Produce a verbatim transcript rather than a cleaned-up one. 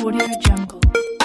AudioJungle.